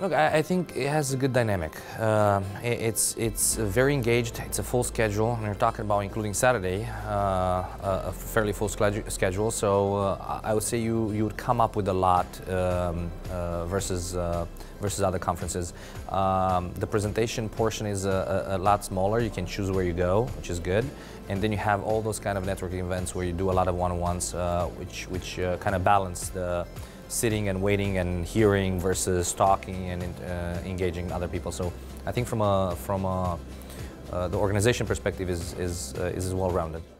Look, I think it has a good dynamic. It's very engaged. It's a full schedule, and we're talking about including Saturday, a fairly full schedule. So I would say you would come up with a lot versus other conferences. The presentation portion is a lot smaller. You can choose where you go, which is good. And then you have all those kind of networking events where you do a lot of one-on-ones, which kind of balance the sitting and waiting and hearing versus talking and engaging other people. So I think from the organization perspective is well rounded.